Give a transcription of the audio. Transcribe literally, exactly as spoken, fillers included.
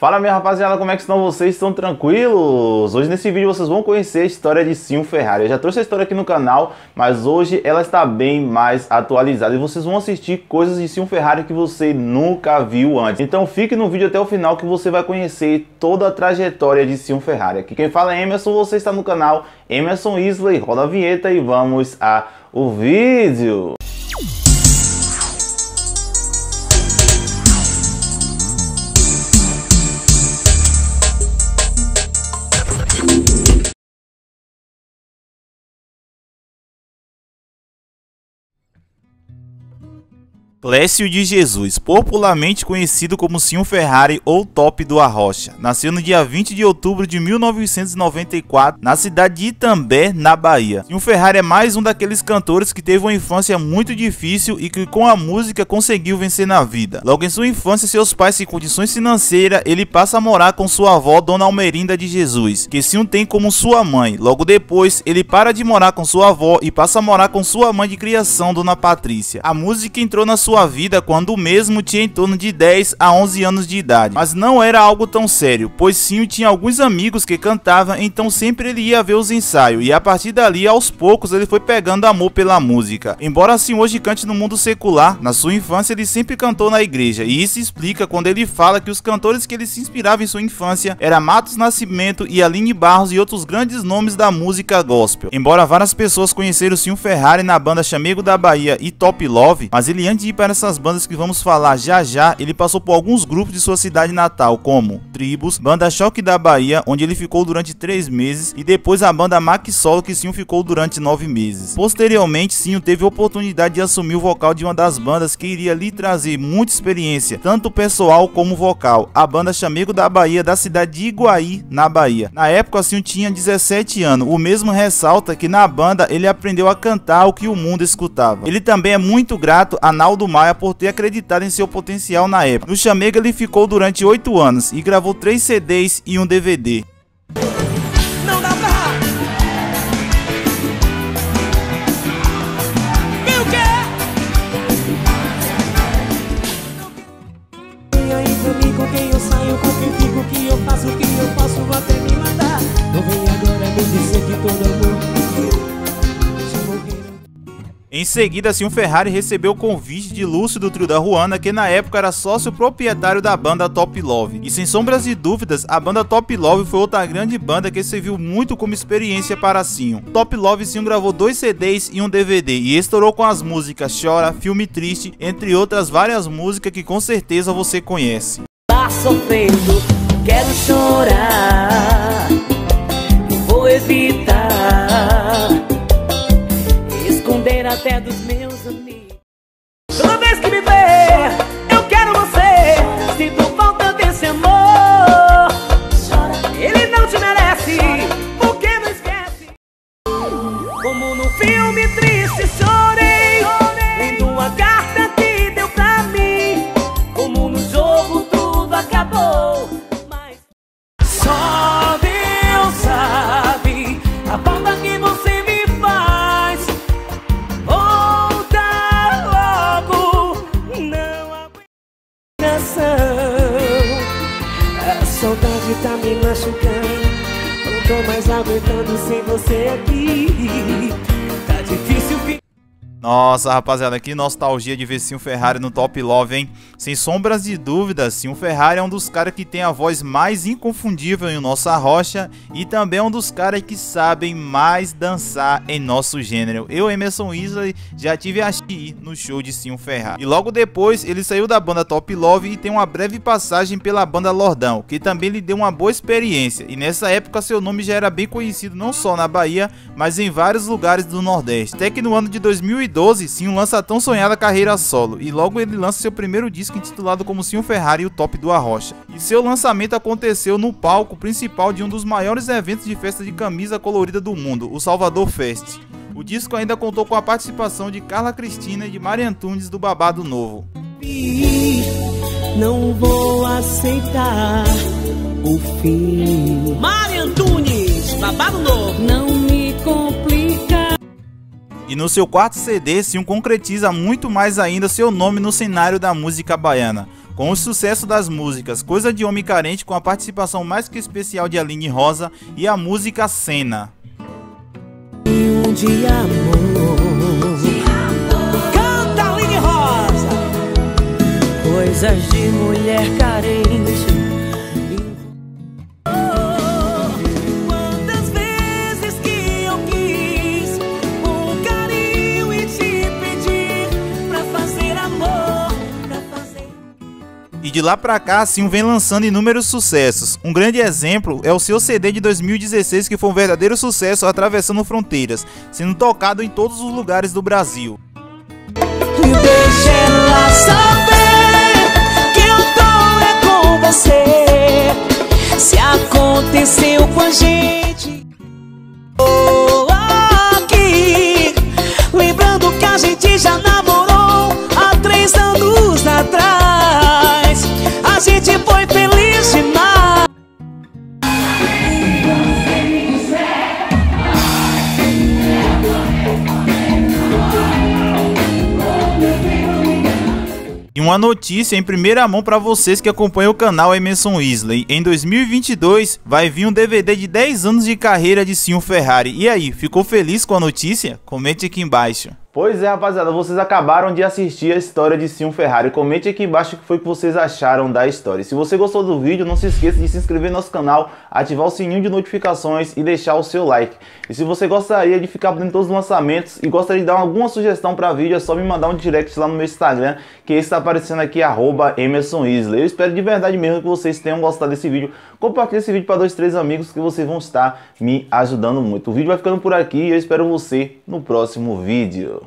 Fala minha rapaziada, como é que estão vocês? Estão tranquilos? Hoje nesse vídeo vocês vão conhecer a história de Sinho Ferrary. Eu já trouxe a história aqui no canal, mas hoje ela está bem mais atualizada e vocês vão assistir coisas de Sinho Ferrary que você nunca viu antes. Então fique no vídeo até o final que você vai conhecer toda a trajetória de Sinho Ferrary. Aqui quem fala é Emerson, você está no canal Emerson Yslley. Roda a vinheta e vamos ao vídeo! Clécio de Jesus, popularmente conhecido como Sinho Ferrary ou Top do Arrocha, nasceu no dia vinte de outubro de mil novecentos e noventa e quatro na cidade de Itambé, na Bahia. Sinho Ferrary é mais um daqueles cantores que teve uma infância muito difícil e que com a música conseguiu vencer na vida. Logo em sua infância, seus pais sem condições financeiras, ele passa a morar com sua avó Dona Almerinda de Jesus, que Sinho tem como sua mãe. Logo depois, ele para de morar com sua avó e passa a morar com sua mãe de criação, Dona Patrícia. A música entrou na sua sua vida quando mesmo tinha em torno de dez a onze anos de idade, mas não era algo tão sério, pois Sinho tinha alguns amigos que cantavam, então sempre ele ia ver os ensaios e a partir dali aos poucos ele foi pegando amor pela música. Embora Sinho hoje cante no mundo secular, na sua infância ele sempre cantou na igreja e isso explica quando ele fala que os cantores que ele se inspirava em sua infância era Matos Nascimento e Aline Barros e outros grandes nomes da música gospel. Embora várias pessoas conheceram Sinho Ferrary na banda Chamego da Bahia e Top Love, mas ele antes de para essas bandas que vamos falar já já, ele passou por alguns grupos de sua cidade natal, como Tribus, Banda Choque da Bahia, onde ele ficou durante três meses, e depois a Banda Max Solo, que Sinho ficou durante nove meses. Posteriormente, Sinho teve a oportunidade de assumir o vocal de uma das bandas que iria lhe trazer muita experiência, tanto pessoal como vocal, a Banda Chamego da Bahia, da cidade de Iguaí, na Bahia. Na época, Sinho tinha dezessete anos, o mesmo ressalta que na banda ele aprendeu a cantar o que o mundo escutava. Ele também é muito grato a Naldo Maia por ter acreditado em seu potencial na época. No Chamego ele ficou durante oito anos e gravou três C Ds e um D V D. Não dá pra... Vem aí comigo que eu saio, confio que eu faço o que eu posso até me matar. Não vem agora me dizer que todo mundo... Em seguida, Sinho Ferrary recebeu o convite de Lúcio do Trio da Juana, que na época era sócio proprietário da banda Top Love. E sem sombras de dúvidas, a banda Top Love foi outra grande banda que serviu muito como experiência para Sinho. Top Love, Sinho gravou dois C Ds e um D V D e estourou com as músicas Chora, Filme Triste, entre outras várias músicas que com certeza você conhece. Tá sofrendo, quero chorar, não vou evitar. Até dos meus amigos. Toda vez que me ver, eu quero você. Sinto falta desse amor. Ele não te merece, porque não esquece. Como no filme triste chorei, lendo uma carta que deu pra mim. Como no jogo tudo acabou, mas só Deus sabe a falta que você... Saudade tá me machucando, não tô mais aguentando sem você aqui. Tá difícil ficar. Nossa, rapaziada, que nostalgia de ver Sinho Ferrary no Top Love, hein? Sem sombras de dúvidas, Sinho Ferrary é um dos caras que tem a voz mais inconfundível em nossa rocha e também é um dos caras que sabem mais dançar em nosso gênero. Eu, Emerson Yslley, já tive a chance de ir no show de Sinho Ferrary. E logo depois, ele saiu da banda Top Love e tem uma breve passagem pela banda Lordão, que também lhe deu uma boa experiência. E nessa época, seu nome já era bem conhecido não só na Bahia, mas em vários lugares do Nordeste. Até que no ano de dois mil e doze, Sinho lança a tão sonhada carreira solo e logo ele lança seu primeiro disco intitulado como Sinho Ferrary e o Top do Arrocha. E seu lançamento aconteceu no palco principal de um dos maiores eventos de festa de camisa colorida do mundo, o Salvador Fest. O disco ainda contou com a participação de Carla Cristina e de Maria Antunes do Babado Novo. Não vou aceitar o fim. Maria Antunes, Babado Novo. Não me complica. E no seu quarto C D, Sinho concretiza muito mais ainda seu nome no cenário da música baiana, Com o sucesso das músicas Coisa de Homem Carente, com a participação mais que especial de Aline Rosa, e a música Cena. Um dia, amor. Canta, Aline Rosa! Coisas de mulher carente. E de lá pra cá, Sinho vem lançando inúmeros sucessos. Um grande exemplo é o seu C D de dois mil e dezesseis, que foi um verdadeiro sucesso, atravessando fronteiras, sendo tocado em todos os lugares do Brasil. Deixa ela saber que eu tô é com você. Se aconteceu com a gente, tô aqui, lembrando que a gente já namorou há três anos atrás. A gente foi feliz demais. E uma notícia em primeira mão para vocês que acompanham o canal Emerson Yslley: em dois mil e vinte e dois vai vir um D V D de dez anos de carreira de Sinho Ferrary. E aí, ficou feliz com a notícia? Comente aqui embaixo. Pois é, rapaziada, vocês acabaram de assistir a história de Sinho Ferrary. Comente aqui embaixo o que foi que vocês acharam da história. Se você gostou do vídeo, não se esqueça de se inscrever no nosso canal, ativar o sininho de notificações e deixar o seu like. E se você gostaria de ficar por dentro de todos os lançamentos e gostaria de dar alguma sugestão para vídeo, é só me mandar um direct lá no meu Instagram, que está aparecendo aqui, arroba Emerson Yslley. Eu espero de verdade mesmo que vocês tenham gostado desse vídeo. Compartilhe esse vídeo para dois, três amigos que vocês vão estar me ajudando muito. O vídeo vai ficando por aqui e eu espero você no próximo vídeo.